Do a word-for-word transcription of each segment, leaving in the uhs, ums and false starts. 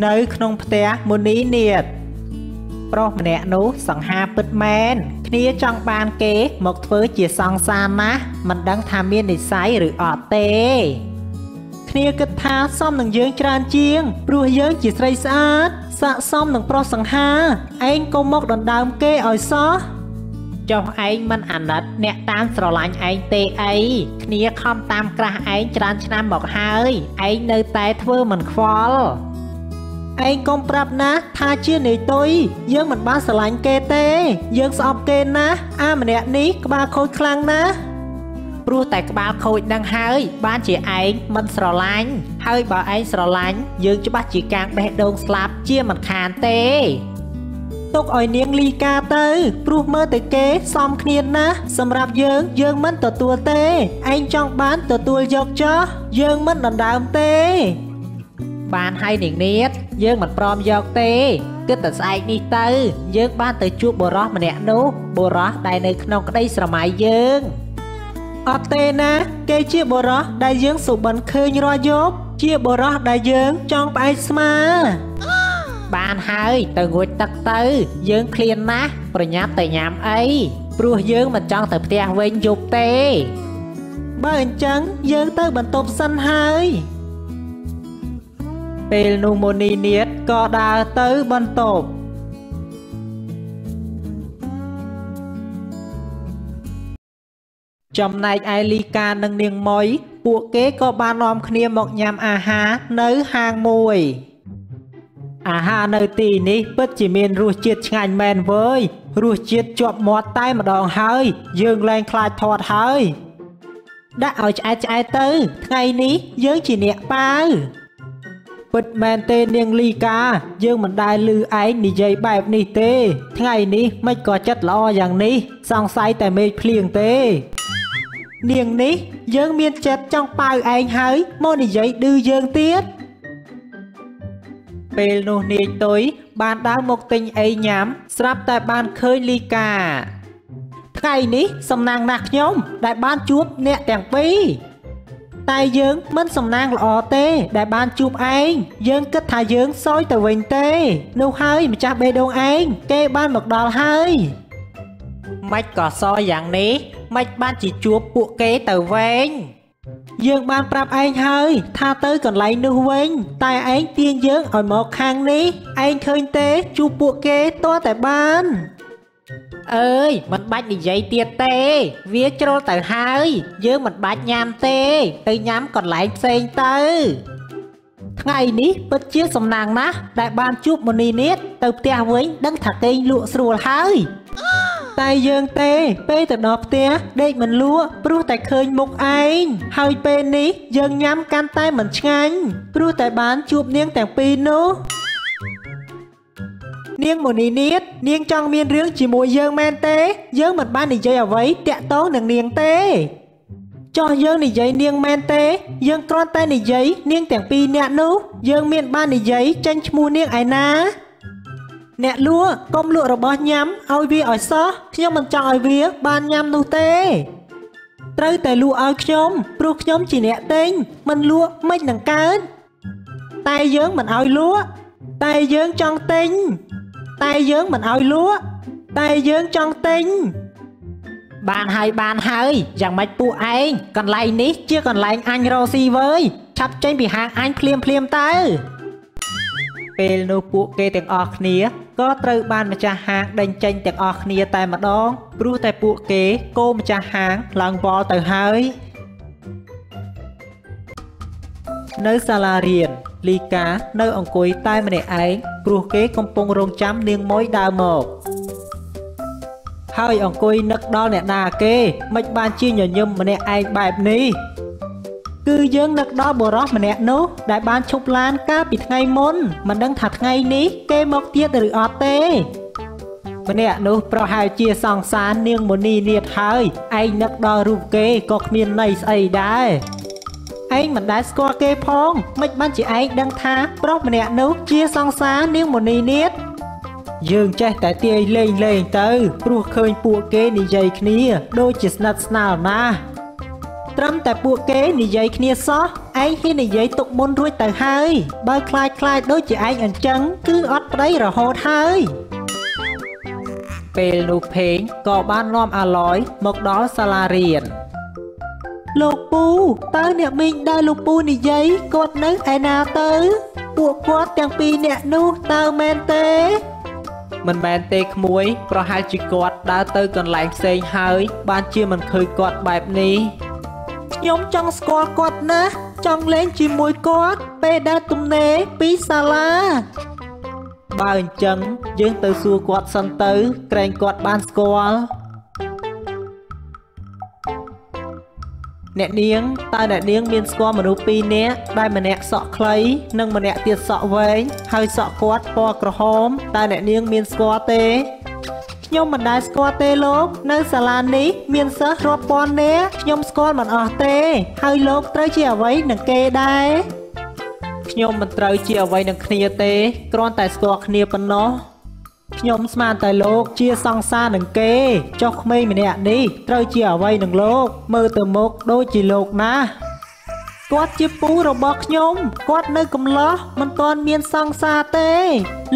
nơi không thể muốn ý niệm Pro mẹ nú sẵn hà bứt mẹn Khi trong bàn kế một thứ chỉ sẵn xa ná Mình đang tham miên để xảy rửa ọt tế Khi kết thá xong nâng dưỡng tràn chiêng Rồi dưỡng chỉ xảy sát Sạ xong nâng pro sẵn hà Anh cô mốc đồn đàm kế ỏi xó Trong anh mình ảnh lật nẹ tam sổ lạnh anh tê ấy Khi không tam krah anh tràn chân mọc hơi Anh nơi tay thơ mình khôl Anh không prap ná, tha chia này tôi Dương mình bán sở lãnh kê tê Dương sẽ ọc kê ná A mà nẹ ní, các bà khôi khăn ná Rùa tại các bà khôi đang hơi Bán chỉ anh, mình sở lãnh Hơi bỏ anh sở lãnh Dương cho bác chỉ càng bé đông slap Chia mình khán tê Tốt ỏi niêng ly ca tê Rùa mơ tới kê, xóm khniên ná Xâm rạp dương, dương mình tờ tùa tê Anh trong bán tờ tùa dọc cho Dương mình đàn đàm tê Bạn hay điện niết, dương mình prom dọc tê Cứ tật sạch đi tư Dương bạn tới chút bồ rốt mà nẹ nú Bồ rốt đầy nơi nông cái đây sở máy dương Ất tê ná, kê chia bồ rốt đầy dương sụ bẩn khơi như roi dốt Chia bồ rốt đầy dương trong bãi sma Bạn hay, từ ngồi tật tư Dương khliên ná, bởi nháp tới nhám ấy Rùa dương mình trong tới bèo vinh dục tê Bởi anh chắn, dương tới bẩn tốp xanh hay Bên nụ môn ni niết có đá tới bần tộp Trong này ai lý ca nâng niêng mối Bộ kế có ba nòm khnia mọc nhằm à há nấu hàng mùi À há nấu tì ní bất chỉ miền rùa chiết ngành mẹn với Rùa chiết chọp mọt tay mà đòn hơi Dương lên khai thọt hơi Đã ở chạy chạy tư Ngày ní dương chỉ nẹ bao Bất mẹn tê niêng ly ca Dương mình đai lưu ánh đi dây bẹp ni tê Ngày ní mấy có chất lo dàng ní Xong say tại mê phliêng tê Niêng ní Dương miên chết trong bao anh hới Mô đi dây đưa dương tiết Bê nô ní tối Bạn đã một tình ấy nhám Srap tại bạn khơi ly ca Ngày ní xong nàng nạc nhóm Đại bạn chuốc nẹ tèng phí Tại dương mình xong nàng lọ tê Đại ban chụp anh Dương kết thả dương xôi tờ vinh tê Nụ hơi mà chắc bê đông anh Kê ban mực đòl hơi Mách có xôi dạng ní Mách ban chỉ chụp bộ kế tờ vinh Dương ban prap anh hơi Tha tới còn lấy nụ vinh Tại anh tiên dương ở một hàng ní Anh khơi tê chụp bộ kế toa tại ban Ơi, mình bạch đi dây tiết tê Vía trô tờ hơi Dương mình bạch nhám tê Tư nhám còn lãnh xênh tê Ngày ní bất chiếc xong nàng ná Đại ban chụp một ní nít Tờ tèo vĩnh đăng thả kênh lụa srùa hơi Tại dương tê Bê tờ đọp tê Đếch mình lụa Brụ tại khơi mục anh Hơi bê ní Dương nhám can tay mình chanh Brụ tại bán chụp niêng tèng pin nô Niêng một ní niết, niêng trong miên riêng chỉ mùi dương men tê Dương mật ban đi dây ở vấy tẹ tố nâng niêng tê Cho dương đi dây niêng men tê Dương con tay đi dây niêng tẻng pi nẹ nú Dương miên ban đi dây tranh mùi niêng ái ná Nẹ lúa, công lụa rồi bó nhắm, ôi vi ỏi xó Nhưng mình chọn ỏi vía ban nhắm nú tê Trâu tè lụa ỏi nhóm, brụ nhóm chỉ nẹ tinh Mình lụa mách nâng cán Tay dương mình ỏi lúa Tay dương trong tinh Tay dưỡng mình ôi lúa Tay dưỡng trong tinh Bạn hơi bạn hơi Giang mạch bụi anh Còn lấy ní chưa còn lấy anh rô si với Chắp trên bị hàng anh phliêm phliêm tới Bên nụ bụi kê tiếng ọt nia Có trâu ban mà cha hàng đánh chanh tiếng ọt nia tay mà đón Rú tay bụi kê cô mà cha hàng Lăng bó tới hơi Nơi xa la riêng Lý cá nơi ông cuối tay mà nè ấy Rùa kế công pông rong chám niêng mối đào một Hơi ông cuối nức đo nè đà kê Mạch ban chi nhỏ nhâm mà nè anh bạp ní Cứ dương nức đo bồ rốt mà nè nú Đại ban chụp lan cá bị ngay môn Mình đang thật ngay ní kê mọc tiết từ ọt tê Mà nè nú pro hai chia song xa niêng một ni niệt hơi Anh nức đo rùm kê cọc miền này xây đáy Anh mình đã score kê phong Mạch ban chỉ anh đang tha Brock mà nẹ nấu chia song xá niêng một ní niết Dương chạy tại tia lên lên tới Rùa khơi bụa kê ní dây khní Đôi chỉ snat snarl na trâm tại buộc kế nị giấy khía xót anh khi nị giấy tục môn ruồi từ hai bay cai cai đôi chị anh ảnh trắng cứ ót đấy rồi hốt hai về nụ phèn có ban lom à lói một đó salarian lục pu tới nè mình đây lục pu nị giấy cột nấc ai nào tới buộc quát tiếng pi nè nu tao men té mình bàn tê muối, pro hai chị quạt đã tới còn lại xây hơi, ban chia mình khơi quạt bẹp ní. Nhóm trong squat quạt nè, trong lên chỉ muối quạt, pe đã tung né, pi sala. Ba hình chân, dương từ xua quạt sân tới, kèn quạt ban squat. Nẹt niếng, ta nẹt niếng miên squat mà pi nè, đây mà nẹt sọ khay, nâng mà nẹt tiệt sọ với, hơi sọ quát po cờ hóm, ta nẹt niếng miên squat té. Nhưng mà đại squat té lốp, nơi xà lan ní, miên sơ rốt pon nè, nhưng squat mà ở té, hơi lốp tới chia với nâng kê đây. Nhưng mà tới chia với nâng khnia té, còn tại squat khnia bên nó. ខ្ញុំស្មានតែលោកជាសង្សារនឹងគេចុះក្មេងម្នាក់នេះត្រូវជាអ្វីនឹងលោកមើលទៅមុខដូចជាលោកណាគាត់ជាពូរបស់ខ្ញុំគាត់នៅកំឡោះមិនទាន់មានសង្សារទេ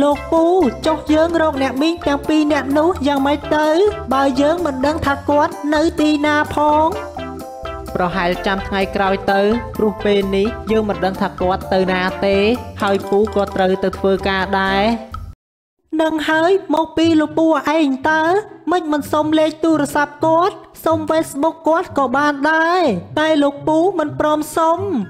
លោកពូចុះយើងរកអ្នកមីងទាំងពីរអ្នកនោះយ៉ាងម៉េចទៅបើយើងមិនដឹងថាគាត់នៅទីណាផងប្រហែលចាំថ្ងៃក្រោយទៅព្រោះពេលនេះយើងមិនដឹងថាគាត់ទៅណាទេ Nâng hơi một pi lục bùa anh tớ Mình mình xông lên tu ra sạp cốt Xông Facebook cốt có bàn đây Tay lục bú mình prom xông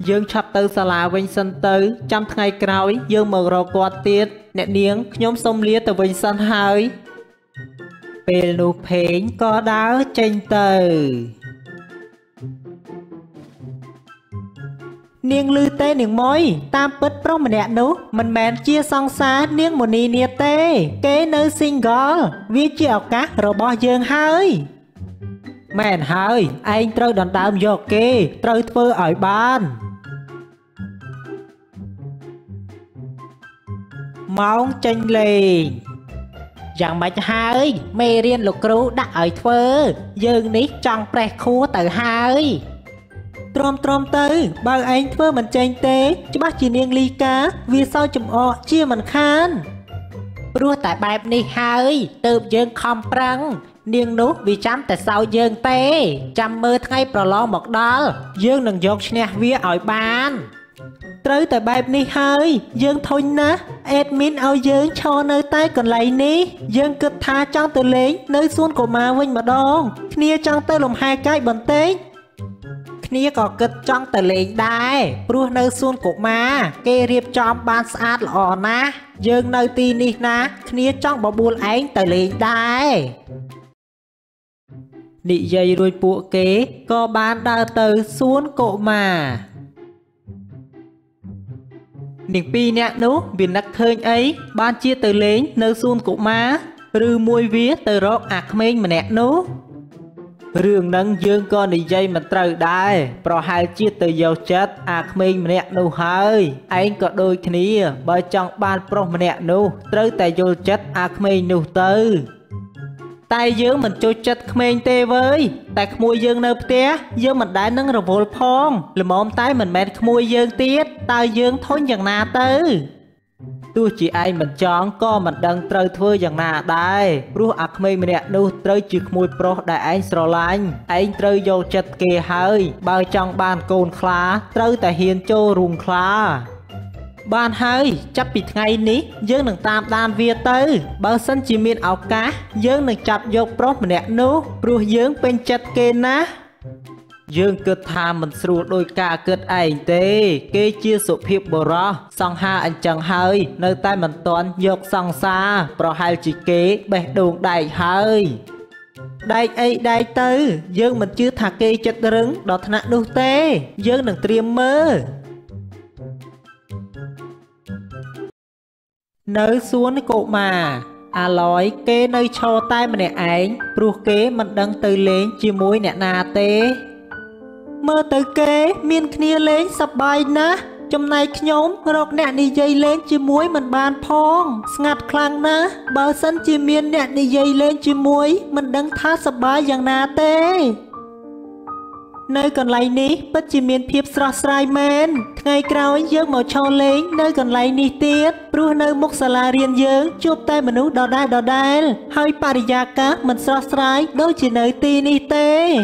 Dương chạp tư xà là Vinh Sơn tư Trăm ngày cào dương mở rộng quạt tiết Nẹ niếng nhóm xông lia từ Vinh Sơn hơi Pê lục hình có đáo chênh từ Niêng lư tê niêng môi, tam bớt pro mình đẹp nú, mình mèn chia song xa niêng một ni nia tê, kế nơi single, viết chia ọc cá rồi bỏ dương hơi. Mèn hơi, anh trôi đòn tạm dọc kê, trôi phơ ở bàn. Móng chênh liền. Dòng mạch hơi, mê riêng lục rú đã ở phơ, dương ní trong pre khu tử hơi. Trom trom tới, bao anh thưa mình tranh tế, chứ bác chỉ niên ly cá, vì sao chùm ọ chia mình khan. Rua tại bạp này hơi, tụp dương không prăng, niên nút vì chăm tại sao dương tế, chăm mơ thay pro lo một đó, dương nâng dọc nha vía ỏi bàn. Trứ tại bạp này hơi, dương thôi ná, admin ao dương cho nơi tay còn lấy ní, dương cực tha trong từ lính, nơi xuân của mà huynh mà đông, nia trong tới lồng hai cái bẩn tế. Nia có cực trong tờ lệnh đài, rùa nơi xuân của mà, kê riêng trong ban sát lọ ná, dương nơi tin đi ná, nia trong bỏ buôn ánh tờ lệnh đài. Nị dây đuôi bộ kế, có bán đa tờ xuân của mà. Những pi nhạc nốt, vì nắc khơi ấy, ban chia tờ lệnh nơi xuân của mà, rư môi vía tờ rộng ạc mênh mà nhạc nốt. Rương nâng dương con đi dây mà trời đài, pro hai chia từ dầu chết, ạc mình mà nẹt nụ hơi. Anh có đôi khí, bởi trong ban pro mà nẹt nụ, trời tài dầu chết, ạc mình nụ tư. Tại dương mình cho chết mình tê với, tại khmui dương nợp tía, dương mình đã nâng rồi vô phong, là môn tay mình mẹt khmui dương tiết, tại dương thôn dần nà tư. Tôi chỉ anh mình chọn có mình đang trời thưa dần nà đây rút ạc mê mình nẹt nụ trời chịu mùi pro đại anh sổ lạnh anh trời vô chật kê hơi bao trong bàn côn khá trời tại hiền chô rùng khá bàn hơi chấp bị ngay ní dương nâng tam đàn vía tư bao sân chỉ miên áo cá dương nâng chạp vô pro mình nẹt nụ rút dương bên chật kê ná dương cực tham mình sưu đôi cả cực ảnh tế kê chia sụp hiệp bồ rõ song ha anh chẳng hơi nơi tay mình toán dọc song xa pro hai chỉ kế bẻ đồn đầy hơi đầy ấy đầy tư dương mình chưa thả kê chất rứng đọt nạ đu tê dương đừng triêm mơ nơi xuống cụ mà à lói kê nơi cho tay mình nè ảnh pro kế mình đang tư lên chia mối nè nà tê mơ tới kế miên khnia lên sập bài ná trong này nhóm rọc nẹ đi dây lên chì muối mình bàn phong ngặt khlang ná bao sân chì miên nẹ đi dây lên chì muối mình đang tha sập bài dạng nà tê nơi còn lại ní bất chỉ miền thiệp sờ sài men ngày cào dương màu cho lên nơi còn lại ní tiết ru nơi mốc sala riêng dương chụp tay mình ú đỏ đai đỏ đai hai paria các mình sờ sài đôi chỉ nơi ti ní tê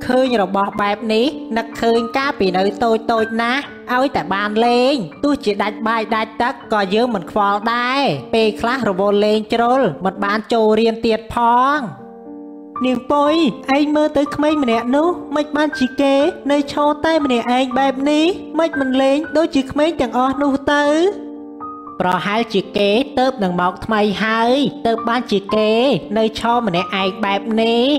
khơi nhà bò bẹp ní nặc khơi cá bị nơi tôi tôi ná áo tại bàn lên tôi chỉ đặt bài đặt tắc coi dương mình phò đai pe khá robot lên trôi mình bàn trâu riêng tiệt phong niềm vui anh mơ tới mấy mình nè nú mạch ban chỉ kế nơi cho tay mình nè anh bẹp ní mạch mình lên đôi chỉ mấy chẳng o nú tới rồi hai chỉ kế tớp đằng mọc mày hai tớp ban chỉ kế nơi cho mình nè anh bẹp ní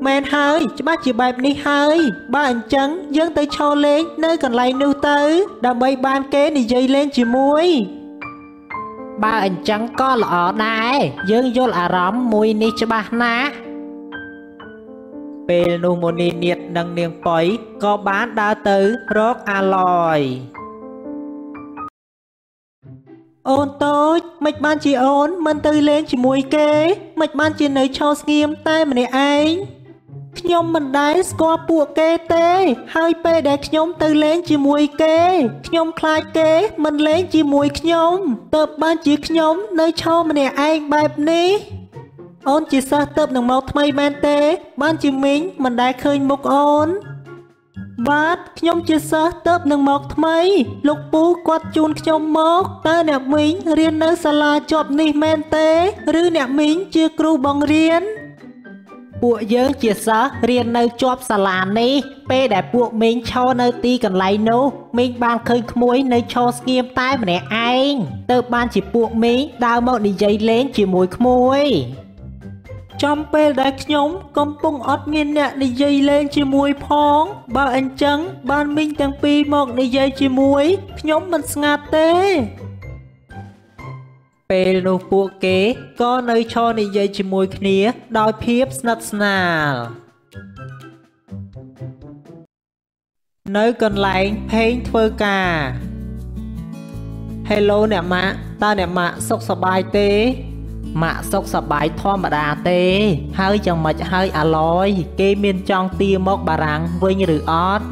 men hơi cho bác chỉ bẹp ní hơi ba anh trắng dâng tới cho lên nơi còn lại nú tới đầm bay ban kế này dây lên chỉ muối ba anh chẳng có lọ này dương vô là rắm mùi ní cho ba ná bê nụ mô ní nhiệt nâng niềng bói có bán đá tử rốt à lòi ôn tốt mạch ban chỉ ôn mân tư lên chỉ mùi kế mạch ban chỉ nơi cho nghiêm tay mà này anh nhóm mình đáy qua bùa kê tê hai pê để nhóm tư lên chỉ mùi kê nhóm khai kê mình lên chỉ mùi nhóm tập ban chỉ nhóm nơi cho mình nè anh bẹp ní ôn chỉ xa tập nồng màu thay ban tê ban chỉ mình mình đã khơi một ôn bát nhóm chỉ xa tập nồng màu thay lục bú quạt chun nhóm mốc ta nè mình riêng nơi xa la chọp ní men tê rư nè mình chưa cru bằng riêng bộ dưỡng chia sẻ riêng nơi chóp xà làn ní bê để buộc mình cho nơi ti cần lấy nô mình ban khơi muối nơi cho nghiêm tay mà nè anh tớ ban chỉ buộc mình đào màu đi dây lên chỉ mùi muối trong bê đã nhóm công bông ót nghiên nè đi dây lên chỉ mùi phong ba anh trắng ban mình tăng pi mọc đi dây chỉ muối nhóm mình ngạt tê bê nụ bộ kế có nơi cho này dây chỉ mùi khía đòi phiếp nát nà nơi còn lại phênh thơ cả hello nè mạ ta nè mạ sốc sọ bài tê mạ sốc sọ bài thoa mà đà tê hơi chẳng mạch hơi à lôi kê miên trong tia mốc bà răng với như rửa ót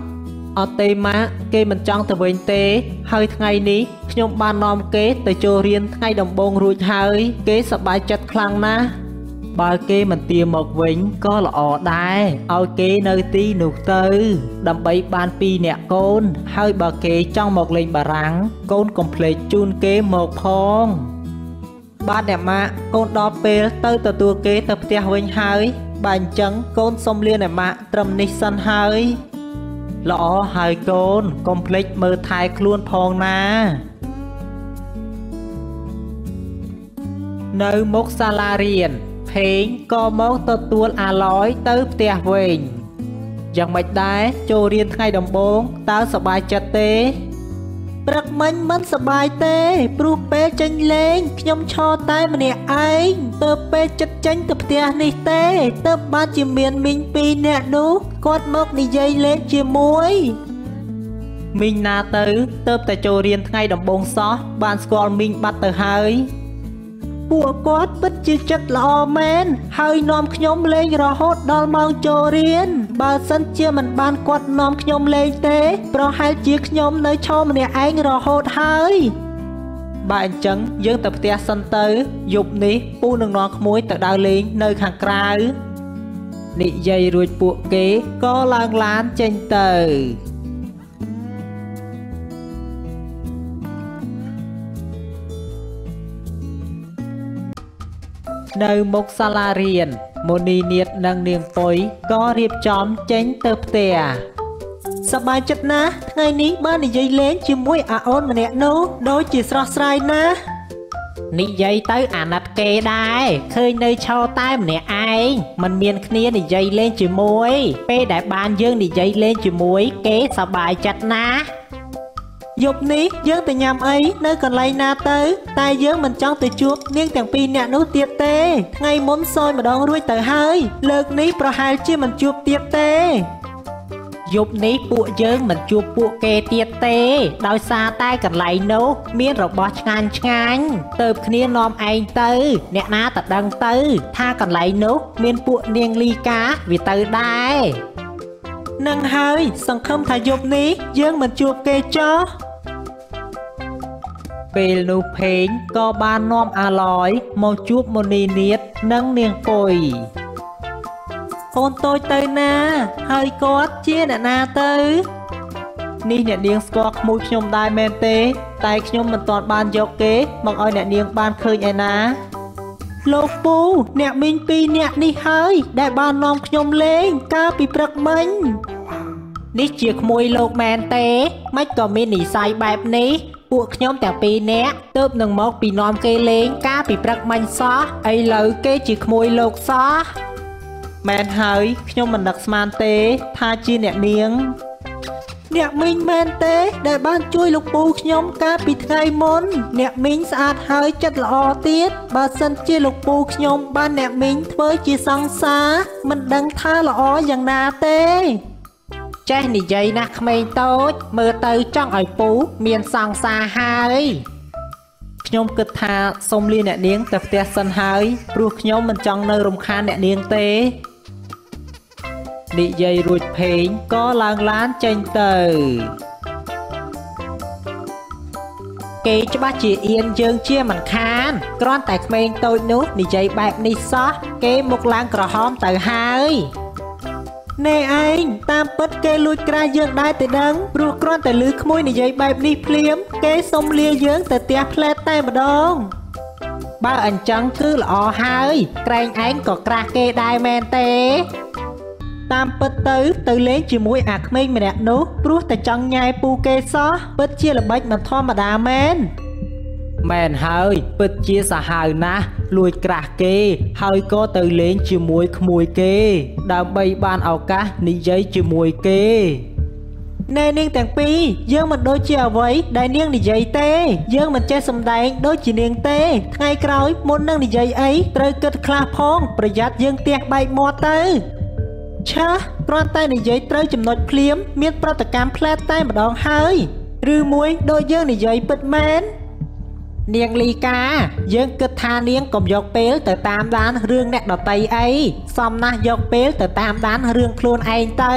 ở tê má kê mình chọn từ bên tê hơi ngày ní nhóm ba nom kế tới chỗ riêng ngay đồng bông ruột hơi kế sợ bài chặt khăn ná bài kê mình tìm một vĩnh có là ở đây ở kế nơi tí nụ tư đầm bấy ban pi nẹ con hơi bà kế trong một lệnh bà rắn con complete chun kế một phong ba đẹp mạ con đo pê tới từ tua kế tập theo huynh hơi bàn trắng con xong liên đẹp mạ trầm nít sân hơi lõ hai con complex mơ thai luôn phong na nơi mốc salarian phênh có mốc tơ tuôn à lói tới tè vệnh chẳng mạch đá cho riêng ngay đồng bốn tao sợ bài chặt tê bật mình mất sợ bài tê bru pê chanh lên nhóm cho tay mà nè anh tơ pê chặt chanh tập tè này tê tơ ba chỉ miền mình pi nè nú cốt mốc đi dây lên chia muối mình na tới tớp tại chỗ riêng ngay đồng bông xó bàn squall mình bắt tới hơi bùa cốt bất chi chất lò men hơi nom nhóm lên rồi hốt đo mau chỗ riêng bà sân chia mình ban quạt nom nhóm lên thế rồi hai chiếc nhóm nơi cho mình anh rồi hốt hơi bạn chẳng dương tập tia sân tới dục ní pu nương nó muối tại đào lên nơi hàng cào nị dây ruột buộc kế có lang lán trên tờ nơi mốc salarian moni niệt năng niềng phối có riệp chóm tránh tơ tè sắp bài chất ná ngày ní ba nị dây lên chỉ muối à ôn mà nè nô đôi chỉ sờ sài ná nị dây tới à nạt kê đai khơi nơi cho tay mà nè anh mình miền kia nị dây lên chỉ muối pê đại ban dương nị dây lên chỉ muối kế sắp bài chặt ná dục ní dương từ nhàm ấy nơi còn lây na tới tay dương mình trong từ chuột nghiêng thằng pin nè nút tiệt tê ngay muốn sôi mà đón ruồi tới hơi lợt ní pro hai chia mình chuột tiệt tê dục ní bụa dương mình chuột bụa kê tiệt tê đôi xa tay còn lây nấu miếng rọc bò chăn chăn tớp kia nom anh tới nè na tập đăng tới tha còn lây nấu miếng bụa niêng ly cá vì tới đây នឹងហើយសង្ឃឹមថាយប់នេះយើងមិនជួបគេចោះពេលនោះភេងក៏បាននាំអាឡយមកជួបមុនីនាថនិងនាងពុយកូនតូចទៅណាហើយគាត់ជាអ្នកណាទៅនេះអ្នកនាងស្គាល់ក្មួយខ្ញុំដែរមែនទេតែខ្ញុំមិនទាន់បានយកគេមកឲ្យអ្នកនាងបានឃើញឯណាលោកពូអ្នកមីងពីរអ្នកនេះហើយដែលបាននាំខ្ញុំលេងកាលពីព្រឹកមិញនេះជាក្មួយលោកមែនទេមិនក៏មាននិស័យបែបនេះពួកខ្ញុំតែពីរអ្នកទៅនឹងមកពីនាំគេលេងកាលពីព្រឹកមិញសោះឥឡូវគេជាក្មួយលោកសោះមែនហើយខ្ញុំមិននឹកស្មានទេថាជាអ្នកនាងអ្នកមីងមែនទេដែលបានជួយលោកពូខ្ញុំកាលពីថ្ងៃមុនអ្នកមីងស្អាតហើយចិត្តល្អទៀតបើសិនជាលោកពូខ្ញុំបានអ្នកមីងធ្វើជាសង្សារមិនដឹងថាល្អយ៉ាងណាទេចេះនិយាយណាស់ក្មេងតូចមើលទៅចង់ឲ្យពូមានសង្សារហើយខ្ញុំគិតថាសូមលាអ្នកនាងទៅផ្ទះសិនហើយព្រោះខ្ញុំមិនចង់នៅរំខានអ្នកនាងទេនិយាយរួចភេងក៏ឡើងឡានចេញទៅគេច្បាស់ជាអៀនយើងជាមិនខានគ្រាន់តែក្មេងតូចនោះនិយាយបែបនេះសោះគេមុខឡើងក្រហមទៅហើយណែឯងតាមពិតគេលួចក្រាយើងដែរទៅដឹងព្រោះគ្រាន់តែលឺក្មួយនិយាយបែបនេះភ្លាមគេសុំលាយើងទៅផ្ទះផ្លែតតែម្ដងបើអញ្ចឹងគឺល្អហើយក្រែងឯងក៏ក្រាស់គេដែរមែនទេតាមពិតទៅទៅលេងជាមួយអាក្មេងម្នាក់នោះព្រោះតែចង់ញ៉ែពូគេសោះពិតជាល្បិចមិនធម្មតាមែនមែនហើយពិតជាសាហាវណាស់លួចក្រាស់គេហើយក៏ទៅលេងជាមួយក្មួយគេដើម្បីបានឱកាសនិយាយជាមួយគេណែនាងទាំងពីរយើងមិនដូចជាអ្វីដែលនាងនិយាយទេយើងមិនចេះសម្ដែងដូចជានាងទេថ្ងៃក្រោយមុននឹងនិយាយអីត្រូវគិតខ្លះផងប្រយ័ត្នយើងទះបែកមាត់ទៅឆាព្រោះតែនិយាយត្រូវចំណុចភ្លាមមានប្រតិកម្មផ្លែតតែម្ដងហើយឬមួយដូចយើងនិយាយពិតមែននាងលីកាយើងគិតថានាងកុំយកពេលទៅតាមដានរឿងអ្នកដតីអីសមណាស់យកពេលទៅតាមដានរឿងខ្លួនឯងទៅ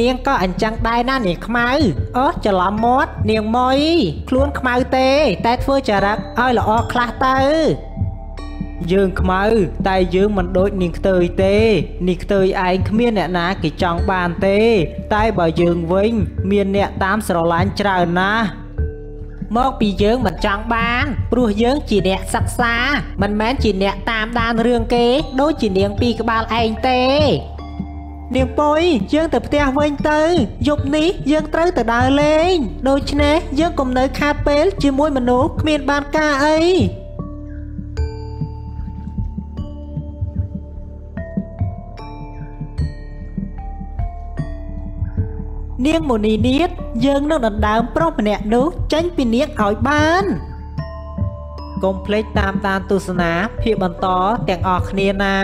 នាងក៏អញ្ចឹងដែរណានាងខ្មៅអូច្រឡំមាត់នាងម៉ុយខ្លួនខ្មៅទេតែធ្វើចរិតឲ្យល្អខ្លះទៅយើងខ្មៅតែយើងមិនដូចនាងខ្ទើយទេនាងខ្ទើយឯងគ្មានអ្នកណាគេចង់បានទេតែបើយើងវិញមានអ្នកតាមស្រឡាញ់ច្រើនណាស់មកពីយើងមិនចង់បានព្រោះយើងជាអ្នកសិក្សាមិនមែនជាអ្នកតាមដានរឿងគេដូចជានាងពីក្បាលឯងទេនាងពុយយើងទៅផ្ទះវិញទៅយប់នេះយើងត្រូវទៅដើរលេងដូច្នេះយើងកុំនៅខាតពេលជាមួយមនុស្សគ្មានបានការអីនាងមុនីនាថយើងនឹងដណ្ដើមប្រុសម្នាក់នោះចេញពីនាងឲ្យបានកុំភ្លេចតាមដានទស្សនាភាគបន្តទាំងអស់គ្នាណា